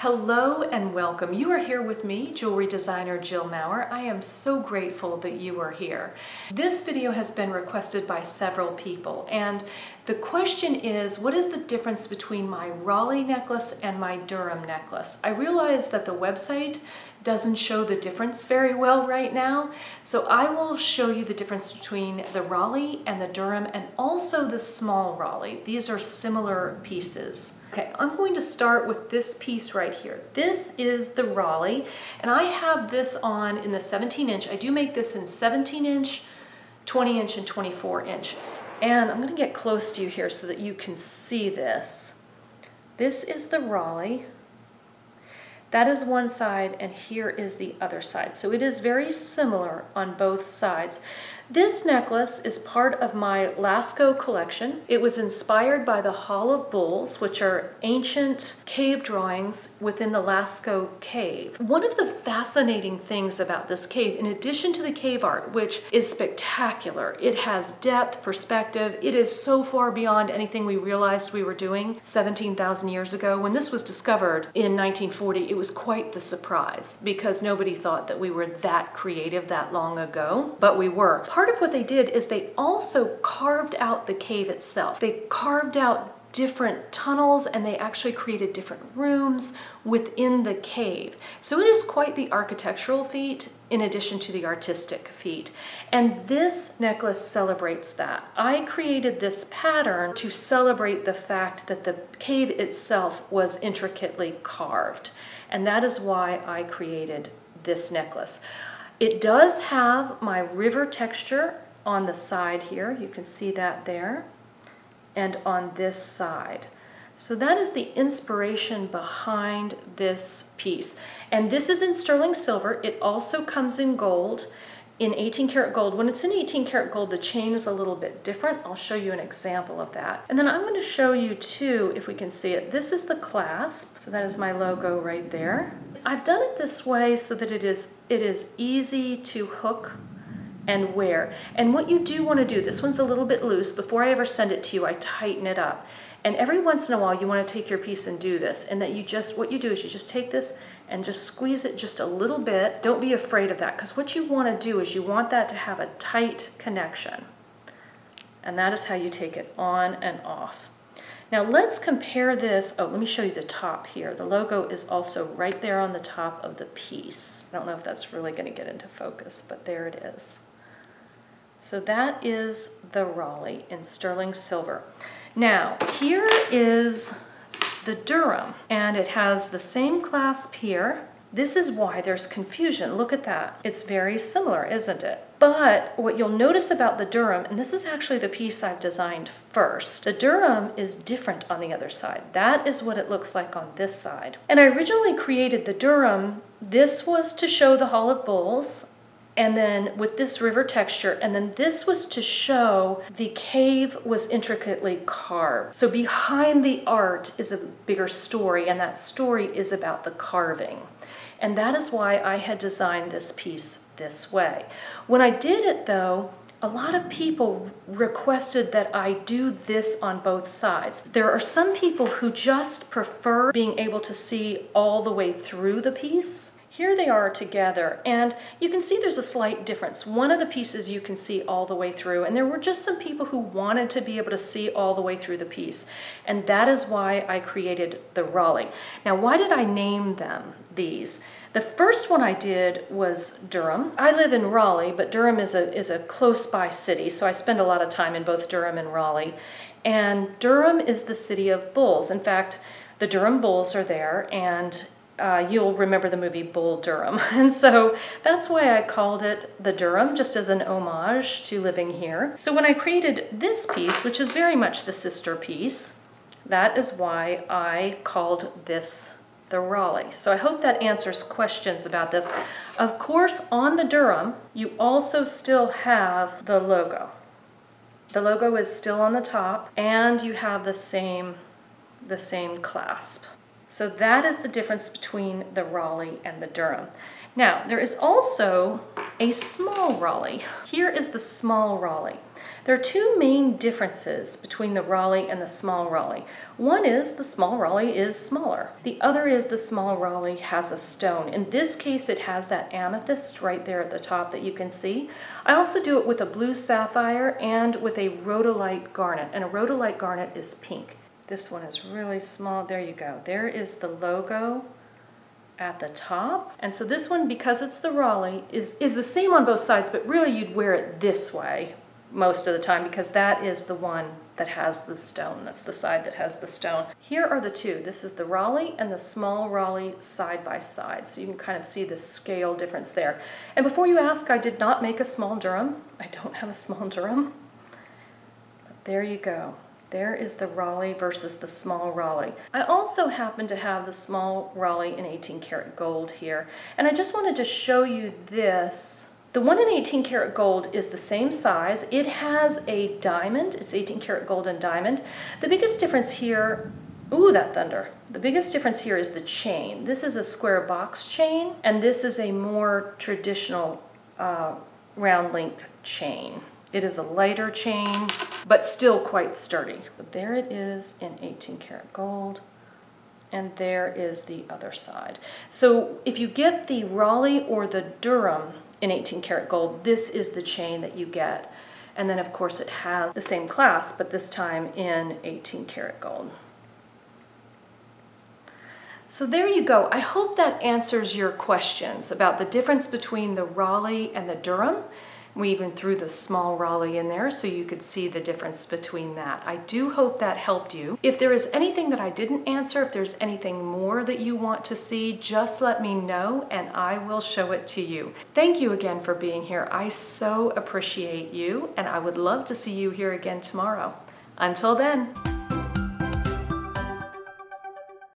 Hello and welcome. You are here with me, jewelry designer Jill Maurer. I am so grateful that you are here. This video has been requested by several people, and the question is, what is the difference between my Raleigh necklace and my Durham necklace? I realize that the website doesn't show the difference very well right now, so I will show you the difference between the Raleigh and the Durham, and also the small Raleigh. These are similar pieces. Okay, I'm going to start with this piece right here. This is the Raleigh, and I have this on in the 17 inch. I do make this in 17 inch, 20 inch, and 24 inch. And I'm gonna get close to you here so that you can see this. This is the Raleigh. That is one side, and here is the other side. So it is very similar on both sides. This necklace is part of my Lascaux collection. It was inspired by the Hall of Bulls, which are ancient cave drawings within the Lascaux Cave. One of the fascinating things about this cave, in addition to the cave art, which is spectacular, it has depth, perspective. It is so far beyond anything we realized we were doing 17,000 years ago. When this was discovered in 1940, it was quite the surprise, because nobody thought that we were that creative that long ago, but we were. Part of what they did is they also carved out the cave itself. They carved out different tunnels, and they actually created different rooms within the cave. So it is quite the architectural feat in addition to the artistic feat. And this necklace celebrates that. I created this pattern to celebrate the fact that the cave itself was intricately carved. And that is why I created this necklace. It does have my river texture on the side here. You can see that there, and on this side. So that is the inspiration behind this piece. And this is in sterling silver. It also comes in gold, in 18 karat gold. When it's in 18 karat gold, the chain is a little bit different. I'll show you an example of that. And then I'm going to show you too, if we can see it, this is the clasp. So that is my logo right there. I've done it this way so that it is easy to hook and wear. And what you do want to do, this one's a little bit loose. Before I ever send it to you, I tighten it up. And every once in a while, you want to take your piece and do this. And that you just, what you do is you just take this and just squeeze it just a little bit. Don't be afraid of that, because what you want to do is you want that to have a tight connection. And that is how you take it on and off. Now let's compare this. Oh, let me show you the top here. The logo is also right there on the top of the piece. I don't know if that's really going to get into focus, but there it is. So that is the Raleigh in sterling silver. Now, here is the Durham, and it has the same clasp here. This is why there's confusion. Look at that. It's very similar, isn't it? But what you'll notice about the Durham, and this is actually the piece I've designed first, the Durham is different on the other side. That is what it looks like on this side. And I originally created the Durham. This was to show the Hall of Bulls, and then with this river texture, and then this was to show the cave was intricately carved. So behind the art is a bigger story, and that story is about the carving. And that is why I had designed this piece this way. When I did it though, a lot of people requested that I do this on both sides. There are some people who just prefer being able to see all the way through the piece. Here they are together, and you can see there's a slight difference. One of the pieces you can see all the way through, and there were just some people who wanted to be able to see all the way through the piece, and that is why I created the Raleigh. Now, why did I name them these? The first one I did was Durham. I live in Raleigh, but Durham is a close-by city, so I spend a lot of time in both Durham and Raleigh, and Durham is the city of bulls. In fact, the Durham Bulls are there, and you'll remember the movie Bull Durham. And so that's why I called it the Durham, just as an homage to living here. So when I created this piece, which is very much the sister piece, that is why I called this the Raleigh. So I hope that answers questions about this. Of course, on the Durham, you also still have the logo. The logo is still on the top, and you have the same clasp. So that is the difference between the Raleigh and the Durham. Now, there is also a small Raleigh. Here is the small Raleigh. There are two main differences between the Raleigh and the small Raleigh. One is the small Raleigh is smaller. The other is the small Raleigh has a stone. In this case, it has that amethyst right there at the top that you can see. I also do it with a blue sapphire and with a rhodolite garnet, and a rhodolite garnet is pink. This one is really small. There you go. There is the logo at the top. And so this one, because it's the Raleigh, is the same on both sides, but really you'd wear it this way most of the time because that is the one that has the stone. That's the side that has the stone. Here are the two. This is the Raleigh and the small Raleigh side by side. So you can kind of see the scale difference there. And before you ask, I did not make a small Durham. I don't have a small Durham. But there you go. There is the Raleigh versus the small Raleigh. I also happen to have the small Raleigh in 18 karat gold here. And I just wanted to show you this. The one in 18 karat gold is the same size. It has a diamond. It's 18 karat gold and diamond. The biggest difference here, ooh, that thunder. The biggest difference here is the chain. This is a square box chain, and this is a more traditional round link chain. It is a lighter chain, but still quite sturdy. So there it is in 18 karat gold, and there is the other side. So if you get the Raleigh or the Durham in 18 karat gold, this is the chain that you get. And then of course it has the same clasp, but this time in 18 karat gold. So there you go. I hope that answers your questions about the difference between the Raleigh and the Durham. We even threw the small Raleigh in there so you could see the difference between that. I do hope that helped you. If there is anything that I didn't answer, if there's anything more that you want to see, just let me know and I will show it to you. Thank you again for being here. I so appreciate you and I would love to see you here again tomorrow. Until then.